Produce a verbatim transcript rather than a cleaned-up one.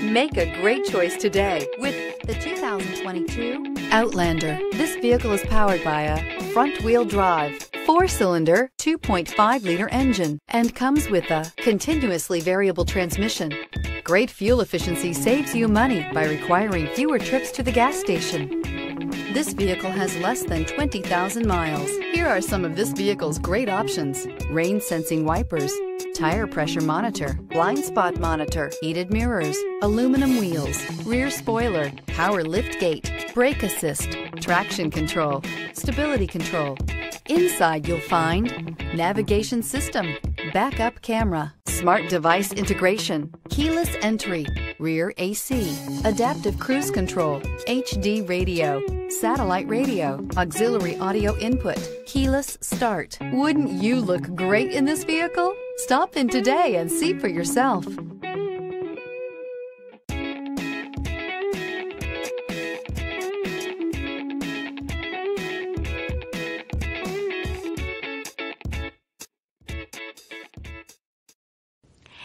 Make a great choice today with the two thousand twenty-two Outlander. This vehicle is powered by a front-wheel drive, four-cylinder, two point five liter engine and comes with a continuously variable transmission. Great fuel efficiency saves you money by requiring fewer trips to the gas station. This vehicle has less than twenty thousand miles. Here are some of this vehicle's great options: rain sensing wipers, tire pressure monitor, blind spot monitor, heated mirrors, aluminum wheels, rear spoiler, power lift gate, brake assist, traction control, stability control. Inside you'll find navigation system, backup camera, smart device integration, keyless entry, rear A C, adaptive cruise control, H D radio, satellite radio, auxiliary audio input, keyless start. Wouldn't you look great in this vehicle? Stop in today and see for yourself.